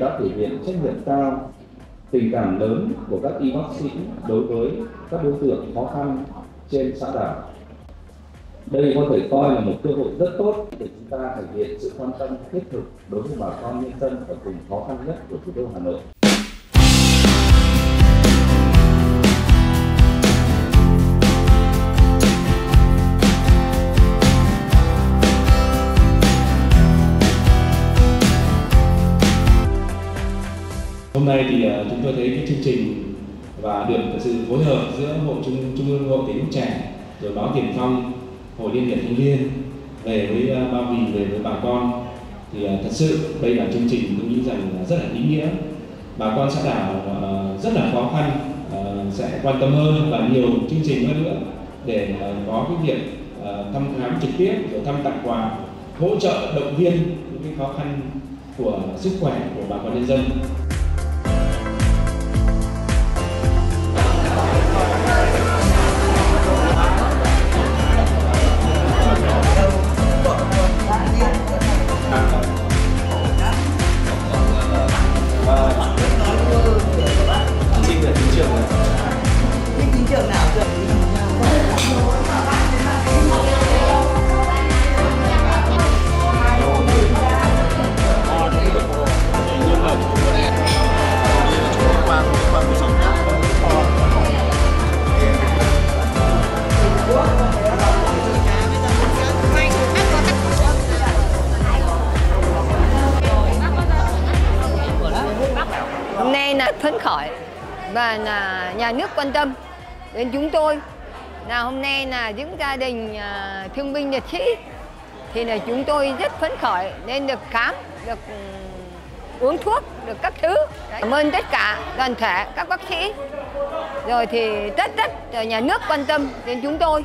Đã thể hiện trách nhiệm cao, tình cảm lớn của các y bác sĩ đối với các đối tượng khó khăn trên xã đảo. Đây có thể coi là một cơ hội rất tốt để chúng ta thể hiện sự quan tâm thiết thực đối với bà con nhân dân ở vùng khó khăn nhất của thủ đô Hà Nội. Hôm nay thì chúng tôi thấy cái chương trình và được sự phối hợp giữa Hội Trung ương Hội Thầy thuốc trẻ, rồi Báo Tiền Phong, Hội Liên hiệp Thanh niên về với Ba Vì, về với bà con, thì thật sự đây là chương trình tôi nghĩ rằng là rất là ý nghĩa. Bà con xã đảo rất là khó khăn sẽ quan tâm hơn và nhiều chương trình hơn nữa để có cái việc thăm khám trực tiếp, rồi thăm tặng quà, hỗ trợ động viên những cái khó khăn của sức khỏe của bà con nhân dân. Hôm nay là phấn khởi và là nhà nước quan tâm đến chúng tôi. Là hôm nay là những gia đình thương binh liệt sĩ thì là chúng tôi rất phấn khởi nên được khám, được uống thuốc, được các thứ. Cảm ơn tất cả đoàn thể, các bác sĩ. Rồi thì rất nhà nước quan tâm đến chúng tôi.